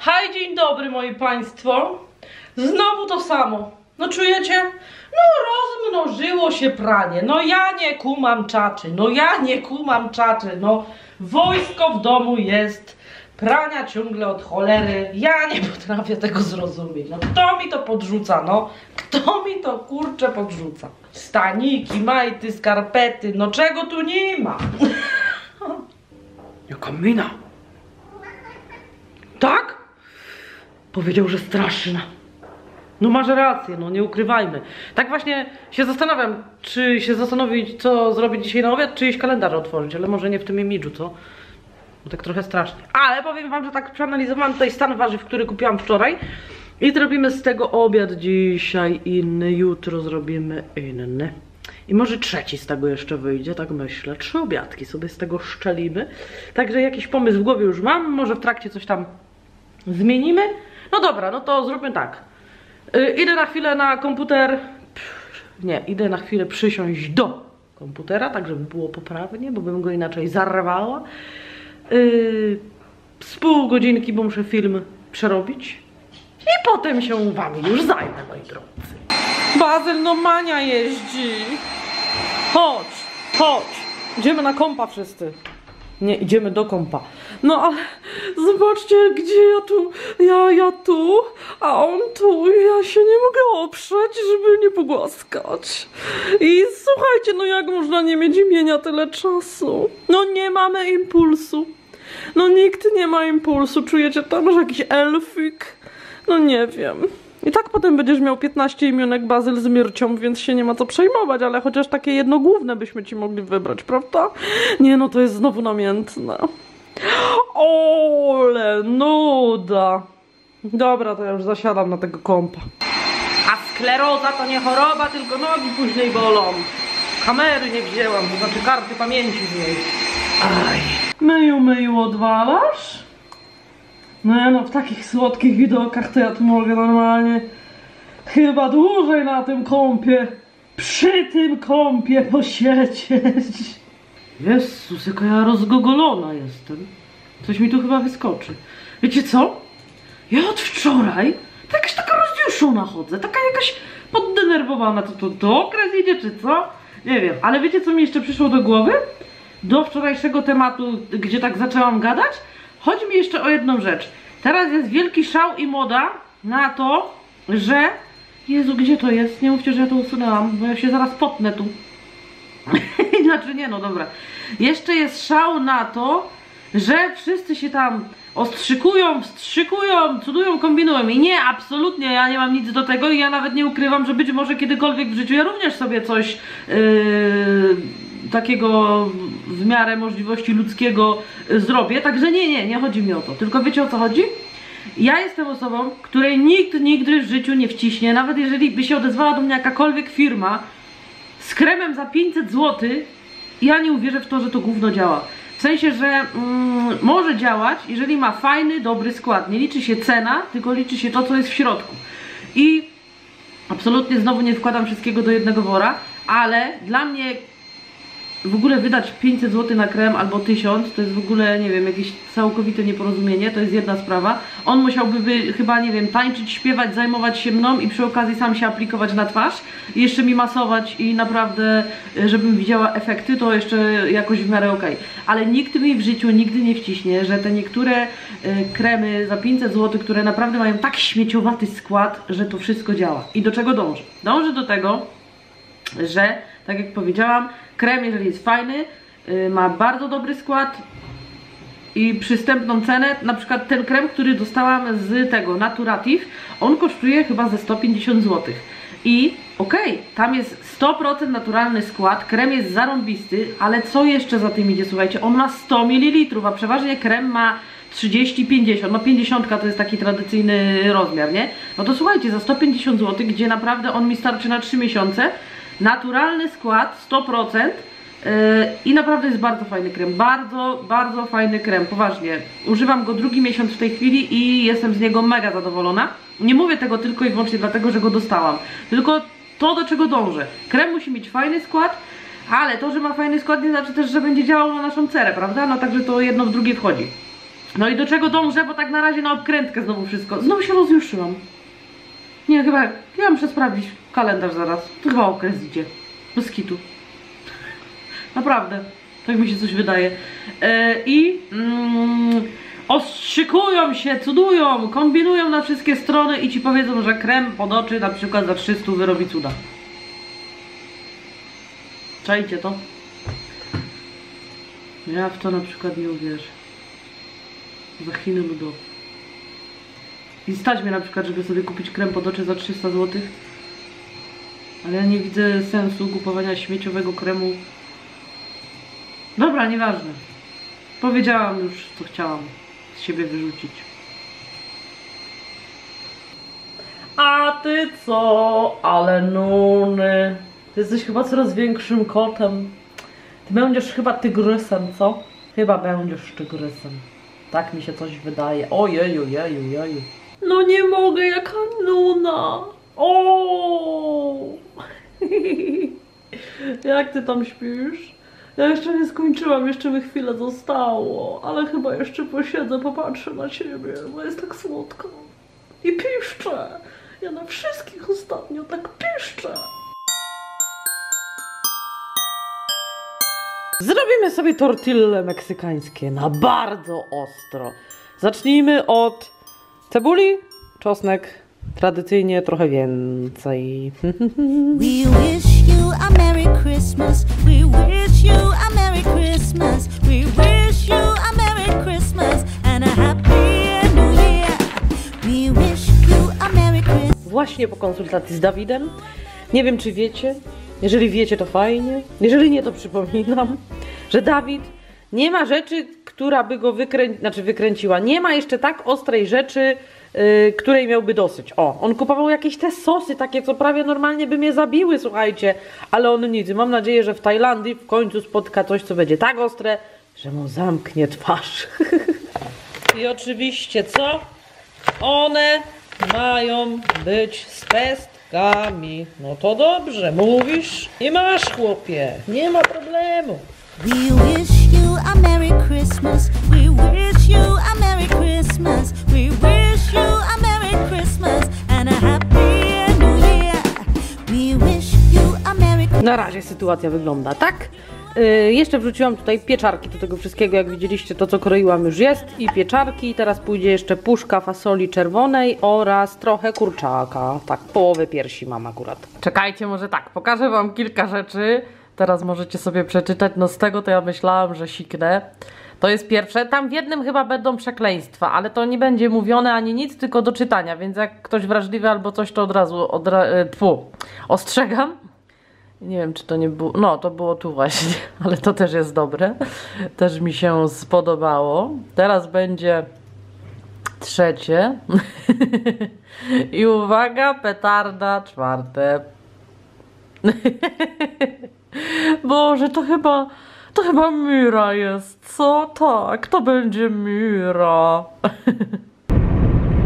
Hej, dzień dobry moi państwo. Znowu to samo. No czujecie? No rozmnożyło się pranie. No ja nie kumam czaczy. No wojsko w domu jest. Prania ciągle od cholery. Ja nie potrafię tego zrozumieć. No kto mi to podrzuca, no? Kto mi to kurczę podrzuca? Staniki, majty, skarpety. No czego tu nie ma? Jaka mina? Tak? Powiedział, że straszna. No masz rację, no nie ukrywajmy. Tak właśnie się zastanawiam, czy się zastanowić, co zrobić dzisiaj na obiad, czy iść kalendarz otworzyć, ale może nie w tym imidżu, co? Bo tak trochę strasznie. Ale powiem wam, że tak przeanalizowałam tutaj stan warzyw, który kupiłam wczoraj i zrobimy z tego obiad dzisiaj inny, jutro zrobimy inny. I może trzeci z tego jeszcze wyjdzie, tak myślę. 3 obiadki sobie z tego szczelimy. Także jakiś pomysł w głowie już mam, może w trakcie coś tam zmienimy. No dobra, no to zróbmy tak. Idę na chwilę na komputer. Idę na chwilę przysiąść do komputera, tak żeby było poprawnie, bo bym go inaczej zarwała. Z pół godzinki, bo muszę film przerobić. I potem się wami już zajmę, moi drodzy. Bazyl, no mania jeździ. Chodź, chodź. Idziemy na kompa wszyscy. Nie, idziemy do kompa. No ale zobaczcie, gdzie ja tu, ja tu, a on tu. Ja się nie mogę oprzeć, żeby nie pogłaskać. I słuchajcie, no jak można nie mieć imienia tyle czasu? No nie mamy impulsu. No nikt nie ma impulsu. Czujecie tam, że jakiś elfik? No nie wiem. I tak potem będziesz miał 15 imionek Bazyl z Mircią, więc się nie ma co przejmować, ale chociaż takie jedno główne byśmy ci mogli wybrać, prawda? Nie no, to jest znowu namiętne. Ole, nuda. Dobra, to ja już zasiadam na tego kompa. A skleroza to nie choroba, tylko nogi później bolą. Kamery nie wzięłam, to znaczy karty pamięci w niej. Aj. Myju, odwalasz? No, w takich słodkich widokach to ja tu mogę normalnie chyba dłużej na tym kąpie, przy tym kąpie posiedzieć. Jezus, jaka ja rozgogolona jestem. Coś mi tu chyba wyskoczy. Wiecie co? Ja od wczoraj jakaś taka rozjuszona chodzę, taka jakaś poddenerwowana. To okres idzie czy co? Nie wiem, ale wiecie co mi jeszcze przyszło do głowy? Do wczorajszego tematu, gdzie tak zaczęłam gadać? Chodzi mi jeszcze o jedną rzecz. Teraz jest wielki szał i moda na to, że... Jezu, gdzie to jest? Nie mówcie, że ja to usunęłam, bo ja się zaraz potnę tu. Znaczy nie, no dobra. Jeszcze jest szał na to, że wszyscy się tam ostrzykują, wstrzykują, cudują, kombinują. I nie, absolutnie, ja nie mam nic do tego i ja nawet nie ukrywam, że być może kiedykolwiek w życiu ja również sobie coś... takiego w miarę możliwości ludzkiego zrobię, także nie chodzi mi o to, tylko wiecie o co chodzi? Ja jestem osobą, której nikt nigdy w życiu nie wciśnie, nawet jeżeli by się odezwała do mnie jakakolwiek firma z kremem za 500 zł, ja nie uwierzę w to, że to gówno działa, w sensie, że może działać, jeżeli ma fajny, dobry skład, nie liczy się cena, tylko liczy się to, co jest w środku. I absolutnie znowu nie wkładam wszystkiego do jednego wora, ale dla mnie w ogóle wydać 500 zł na krem albo 1000 to jest w ogóle, nie wiem, jakieś całkowite nieporozumienie, to jest jedna sprawa. On musiałby chyba, nie wiem, tańczyć, śpiewać, zajmować się mną i przy okazji sam się aplikować na twarz i jeszcze mi masować i naprawdę, żebym widziała efekty, to jeszcze jakoś w miarę okej. Ale nikt mi w życiu nigdy nie wciśnie, że te niektóre kremy za 500 zł, które naprawdę mają tak śmieciowaty skład, że to wszystko działa. I do czego dążę? Dążę do tego, że tak jak powiedziałam, krem, jeżeli jest fajny, ma bardzo dobry skład i przystępną cenę. Na przykład ten krem, który dostałam z tego Naturativ, on kosztuje chyba ze 150 zł. I okej, tam jest 100% naturalny skład, krem jest zarąbisty, ale co jeszcze za tym idzie, słuchajcie, on ma 100 ml, a przeważnie krem ma 30-50, no 50 to jest taki tradycyjny rozmiar, nie? No to słuchajcie, za 150 zł, gdzie naprawdę on mi starczy na 3 miesiące, naturalny skład, 100%, i naprawdę jest bardzo fajny krem, bardzo fajny krem, poważnie. Używam go drugi miesiąc w tej chwili i jestem z niego mega zadowolona. Nie mówię tego tylko i wyłącznie dlatego, że go dostałam, tylko to, do czego dążę. Krem musi mieć fajny skład, ale to, że ma fajny skład, nie znaczy też, że będzie działał na naszą cerę, prawda? No także to jedno w drugie wchodzi. No i do czego dążę, bo tak na razie na obkrętkę znowu wszystko. Znowu się rozjuszyłam. Nie, chyba, ja muszę sprawdzić kalendarz zaraz. To chyba okres idzie. Bez kitu. Naprawdę. Tak mi się coś wydaje. Ostrzykują się, cudują, kombinują na wszystkie strony i ci powiedzą, że krem pod oczy na przykład za 300 wyrobi cuda. Czajcie to? Ja w to na przykład nie uwierzę. Za Chiny ludowe. I stać mnie na przykład, żeby sobie kupić krem pod oczy za 300 zł. Ale ja nie widzę sensu kupowania śmieciowego kremu. Dobra, nieważne. Powiedziałam już, co chciałam z siebie wyrzucić. A ty co? Ale nuny. Ty jesteś chyba coraz większym kotem. Ty będziesz chyba tygrysem, co? Chyba będziesz tygrysem. Tak mi się coś wydaje. Ojeju. No nie mogę, jaka nuna. O! Jak ty tam śpisz? Ja jeszcze nie skończyłam, jeszcze mi chwilę zostało, ale chyba jeszcze posiedzę, popatrzę na ciebie, bo jest tak słodko. I piszczę. Ja na wszystkich ostatnio tak piszczę. Zrobimy sobie tortille meksykańskie na bardzo ostro. Zacznijmy od cebuli, czosnek, tradycyjnie trochę więcej. Właśnie po konsultacji z Dawidem, nie wiem czy wiecie, jeżeli wiecie, to fajnie. Jeżeli nie, to przypominam, że Dawid nie ma rzeczy, która by go wykręciła. Nie ma jeszcze tak ostrej rzeczy, której miałby dosyć. O, on kupował jakieś te sosy takie, co prawie normalnie by mnie zabiły, słuchajcie. Ale on nic. Mam nadzieję, że w Tajlandii w końcu spotka coś, co będzie tak ostre, że mu zamknie twarz. I oczywiście co? One mają być z pesty. No to dobrze, mówisz i masz, chłopie, nie ma problemu. Na razie sytuacja wygląda tak. Jeszcze wrzuciłam tutaj pieczarki do tego wszystkiego, jak widzieliście, to co kroiłam już jest i pieczarki, teraz pójdzie jeszcze puszka fasoli czerwonej oraz trochę kurczaka, tak połowę piersi mam akurat. Czekajcie, może tak, pokażę wam kilka rzeczy, teraz możecie sobie przeczytać, no z tego to ja myślałam, że siknę. To jest pierwsze, tam w jednym chyba będą przekleństwa, ale to nie będzie mówione ani nic, tylko do czytania, więc jak ktoś wrażliwy albo coś, to od razu, ostrzegam. Nie wiem, czy to nie było... No, to było tu właśnie, ale to też jest dobre. Też mi się spodobało. Teraz będzie trzecie. I uwaga, petarda czwarte. Boże, to chyba Mira jest, co? Tak, to będzie Mira.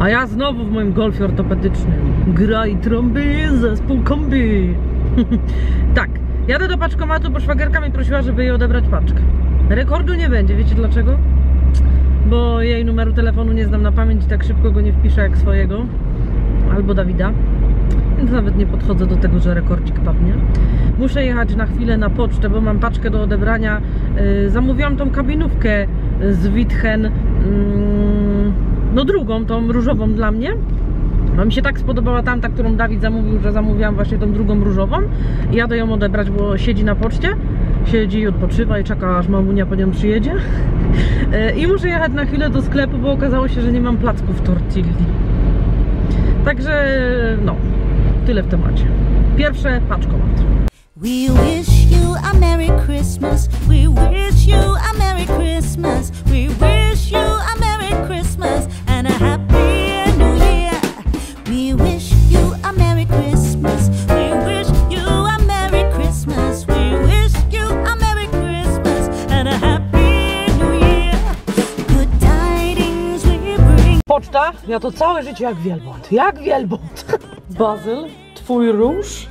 A ja znowu w moim golfie ortopedycznym. Gra i trąby, zespół kombi. Tak, jadę do paczkomatu, bo szwagerka mi prosiła, żeby jej odebrać paczkę. Rekordu nie będzie, wiecie dlaczego? Bo jej numeru telefonu nie znam na pamięć i tak szybko go nie wpiszę jak swojego. Albo Dawida. Więc nawet nie podchodzę do tego, że rekordzik padnie. Muszę jechać na chwilę na pocztę, bo mam paczkę do odebrania. Zamówiłam tą kabinówkę z Witchen. No drugą, tą różową dla mnie. No mi się tak spodobała tamta, którą Dawid zamówił, że zamówiłam właśnie tą drugą różową i jadę ją odebrać, bo siedzi na poczcie, siedzi i odpoczywa i czeka, aż mamunia po nią przyjedzie. I muszę jechać na chwilę do sklepu, bo okazało się, że nie mam placków tortilli. Także no, tyle w temacie. Pierwsze paczkomat. We wish you a Merry Christmas. We wish you a Merry Christmas. We wish you a Merry Christmas and a happy We wish you a Merry Christmas. We wish you a Merry Christmas. We wish you a Merry Christmas and a Happy New Year. Good tidings we bring. Poczta? Ja to całe życie jak wielbłąd. Jak wielbłąd. Bazyl, twój róż?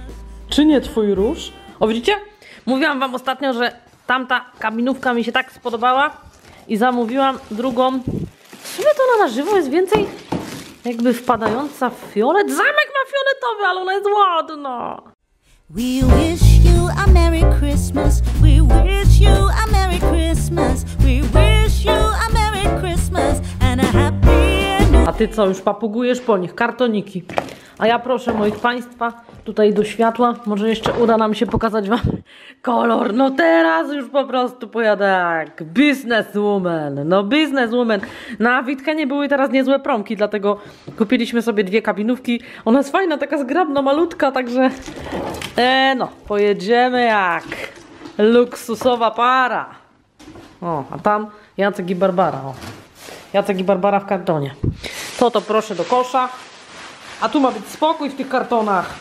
Czy nie twój róż? O widzicie? Mówiłam wam ostatnio, że tamta kabinówka mi się tak spodobała i zamówiłam drugą sumie to na żywo jest więcej jakby wpadająca w fiolet. Zamek ma fioletowy, ale ona jest ładna. We wish you a Merry Christmas. We wish you a Merry Christmas. We wish you a Merry Christmas and a happy. A ty co, już papugujesz po nich kartoniki? A ja proszę moich Państwa tutaj do światła, może jeszcze uda nam się pokazać Wam kolor. No teraz już po prostu pojadę jak bizneswoman, no bizneswoman. Na Witchenie były teraz niezłe promki, dlatego kupiliśmy sobie dwie kabinówki. Ona jest fajna, taka zgrabna, malutka, także no, pojedziemy jak luksusowa para. O, a tam Jacek i Barbara, o. Jacek i Barbara w kartonie. To proszę do kosza. A tu ma być spokój w tych kartonach.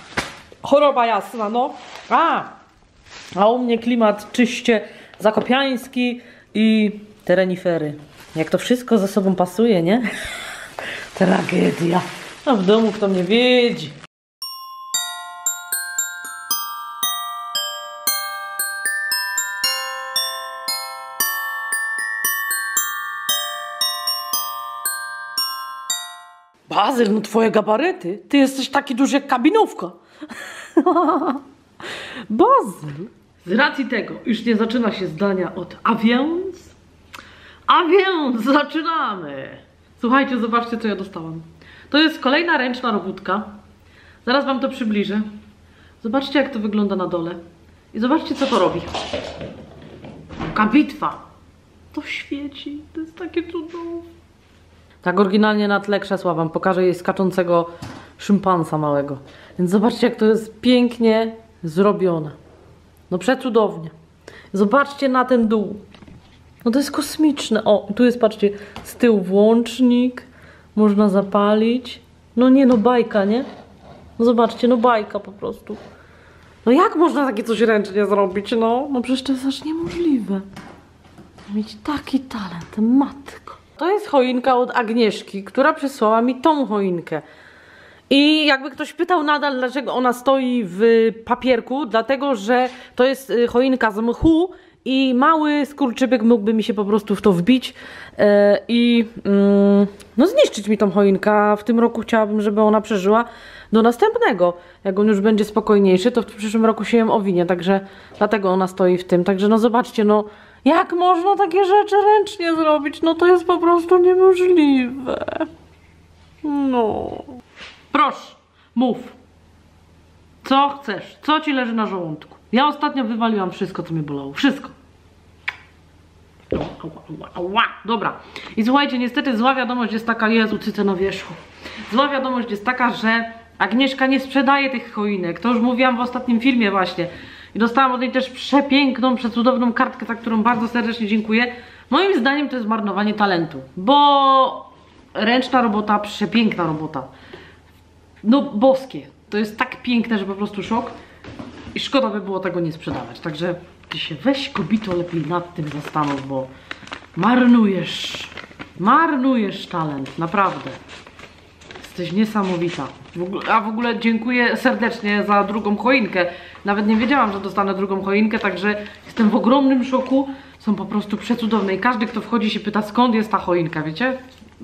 Choroba jasna, no. A u mnie klimat czyście zakopiański i terenifery. Jak to wszystko ze sobą pasuje, nie? Tragedia. A w domu kto mnie widzi. Bazyl, no twoje gabaryty, ty jesteś taki duży jak kabinówka. Bazyl. Z racji tego już nie zaczyna się zdania od a więc zaczynamy. Słuchajcie, zobaczcie co ja dostałam. To jest kolejna ręczna robótka. Zaraz wam to przybliżę. Zobaczcie jak to wygląda na dole. I zobaczcie co to robi. Taka bitwa. To świeci, to jest takie cudowne. Tak oryginalnie na tle krzesła wam pokażę jej skaczącego szympansa małego. Więc zobaczcie jak to jest pięknie zrobione. No przecudownie. Zobaczcie na ten dół. No to jest kosmiczne. O, tu jest, patrzcie, z tyłu włącznik. Można zapalić. No nie, no bajka, nie? No zobaczcie, no bajka po prostu. No jak można takie coś ręcznie zrobić, no? No przecież to jest aż niemożliwe. Mieć taki talent, matko. To jest choinka od Agnieszki, która przysłała mi tą choinkę. I jakby ktoś pytał nadal, dlaczego ona stoi w papierku, dlatego że to jest choinka z mchu i mały skurczybyk mógłby mi się po prostu w to wbić i no zniszczyć mi tą choinkę. W tym roku chciałabym, żeby ona przeżyła do następnego. Jak on już będzie spokojniejszy, to w przyszłym roku się ją owinie, także dlatego ona stoi w tym. Także no zobaczcie, no jak można takie rzeczy ręcznie zrobić? No to jest po prostu niemożliwe. No. Proszę, mów. Co chcesz? Co ci leży na żołądku? Ja ostatnio wywaliłam wszystko, co mnie bolało. Wszystko. Dobra. I słuchajcie, niestety zła wiadomość jest taka, Jezu, cyce na wierzchu. Zła wiadomość jest taka, że Agnieszka nie sprzedaje tych choinek. To już mówiłam w ostatnim filmie właśnie. I dostałam od niej też przepiękną, przecudowną kartkę, za którą bardzo serdecznie dziękuję. Moim zdaniem to jest marnowanie talentu, bo ręczna robota, przepiękna robota. No boskie, to jest tak piękne, że po prostu szok. I szkoda by było tego nie sprzedawać. Także ty się weź kobito lepiej nad tym zastanów, bo marnujesz talent, naprawdę. Jesteś niesamowita. W ogóle dziękuję serdecznie za drugą choinkę. Nawet nie wiedziałam, że dostanę drugą choinkę, także jestem w ogromnym szoku. Są po prostu przecudowne i każdy, kto wchodzi się pyta, skąd jest ta choinka, wiecie?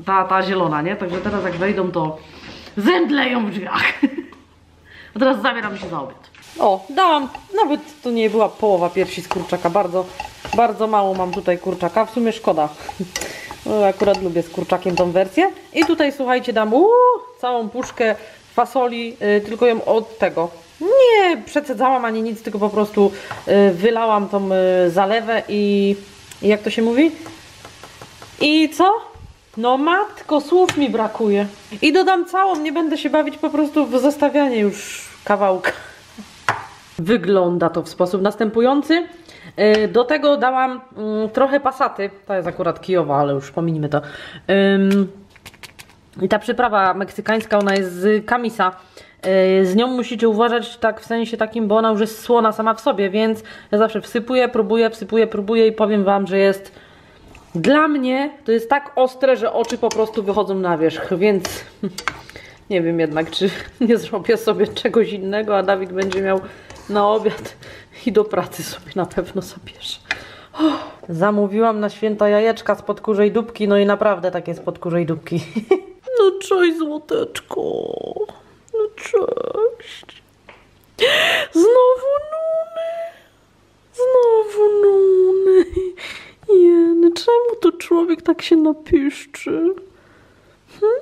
Ta zielona, nie? Także teraz jak wejdą, to zemdleją w drzwiach. A teraz zabieram się za obiad. O, dałam, nawet to nie była połowa piersi z kurczaka. Bardzo, bardzo mało mam tutaj kurczaka. W sumie szkoda. Akurat lubię z kurczakiem tą wersję. I tutaj, słuchajcie, dam całą puszkę fasoli, tylko ją od tego nie przecedzałam ani nic, tylko po prostu wylałam tą zalewę i jak to się mówi? I co? No matko, słów mi brakuje. I dodam całą, nie będę się bawić po prostu w zostawianie już kawałka. Wygląda to w sposób następujący. Do tego dałam trochę pasaty. Ta jest akurat kijowa, ale już pominimy to. I ta przyprawa meksykańska, ona jest z kamisa. Z nią musicie uważać tak w sensie takim, bo ona już jest słona sama w sobie, więc ja zawsze wsypuję, próbuję i powiem wam, że jest dla mnie to jest tak ostre, że oczy po prostu wychodzą na wierzch, więc nie wiem jednak, czy nie zrobię sobie czegoś innego, a Dawid będzie miał na obiad i do pracy sobie na pewno zabierze. Zamówiłam na święta jajeczka z podkurzej dupki, no i naprawdę takie z podkurzej dupki. No cześć, złoteczko. No cześć. Znowu nuny. Znowu nuny. Jeny, czemu to człowiek tak się napiszczy? Hm?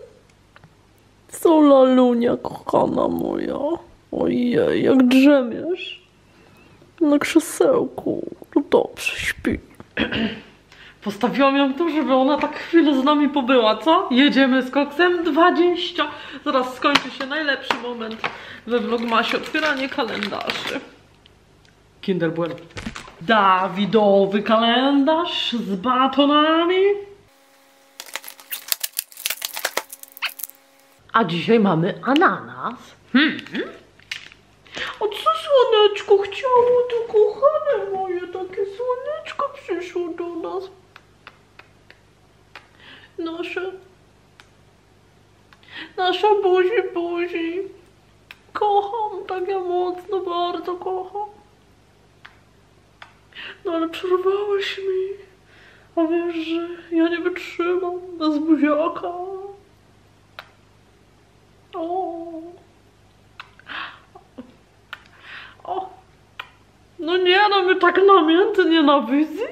Co lalunia kochana moja. Ojej, jak drzemiesz. Na krzesełku. No dobrze, śpi. Postawiłam ją tu, żeby ona tak chwilę z nami pobyła, co? Jedziemy z koksem 20. Zaraz skończy się najlepszy moment we vlogmasie. Otwieranie kalendarzy. Kinder Bueno. Dawidowy kalendarz z batonami. A dzisiaj mamy ananas. A co słoneczko chciało, to kochane moje, takie słoneczko przyszło do nas. Nasza buzi. Kocham, tak ja mocno, bardzo kocham. No ale przerwałeś mi. A wiesz, że ja nie wytrzymam bez buziaka. O. No nie, no my tak namiętnie na wizji.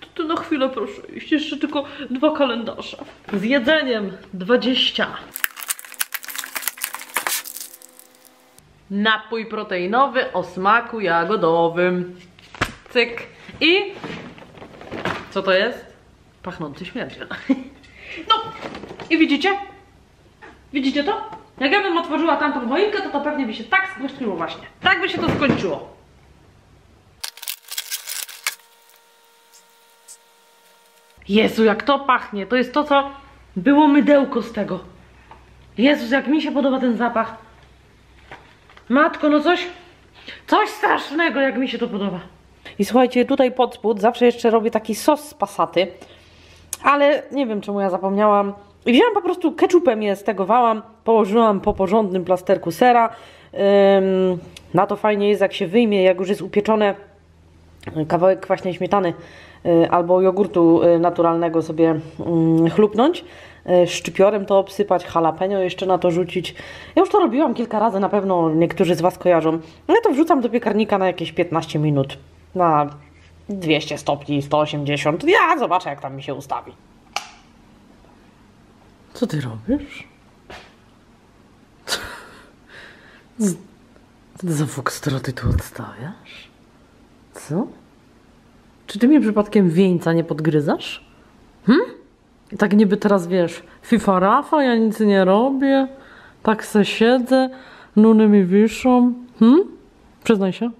To ty na chwilę proszę iść, jeszcze tylko 2 kalendarze. Z jedzeniem 20. Napój proteinowy o smaku jagodowym. Cyk. I co to jest? Pachnący śmierdziel. No i widzicie? Widzicie to? Jak ja bym otworzyła tamtą choinkę, to pewnie by się tak skończyło właśnie. Tak by się to skończyło. Jezu, jak to pachnie. To jest to, co było mydełko z tego. Jezus, jak mi się podoba ten zapach. Matko, no coś strasznego, jak mi się to podoba. I słuchajcie, tutaj pod spód zawsze jeszcze robię taki sos z pasaty. Ale nie wiem, czemu ja zapomniałam. I wziąłam po prostu, keczupem je stegowałam, położyłam po porządnym plasterku sera. Na to fajnie jest, jak się wyjmie, jak już jest upieczone, kawałek kwaśnej śmietany albo jogurtu naturalnego sobie chlupnąć, szczypiorem to obsypać, jalapeno jeszcze na to rzucić. Ja już to robiłam kilka razy, na pewno niektórzy z Was kojarzą. Ja to wrzucam do piekarnika na jakieś 15 minut, na 200 stopni, 180. Ja zobaczę, jak tam mi się ustawi. Co ty robisz? Za foxtroty tu odstawiasz? Co? Czy ty mnie przypadkiem wieńca nie podgryzasz? I tak niby teraz wiesz, fifa rafa, ja nic nie robię, tak se siedzę, nuny mi wiszą. Przyznaj się.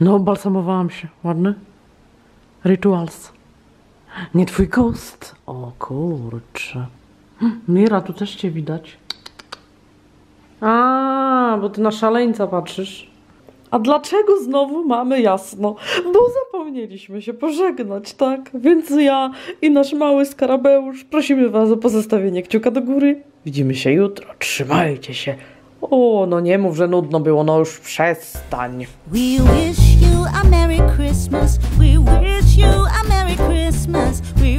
No, balsamowałam się, ładny? Rituals. Nie twój gust. O kurczę. Mira, tu też cię widać. A, bo ty na szaleńca patrzysz. A dlaczego znowu mamy jasno? Bo zapomnieliśmy się pożegnać, tak? Więc ja i nasz mały skarabeusz prosimy Was o pozostawienie kciuka do góry. Widzimy się jutro. Trzymajcie się. O, no nie mów, że nudno było. No już przestań. We wish you a Merry Christmas. We wish you a Merry Christmas. We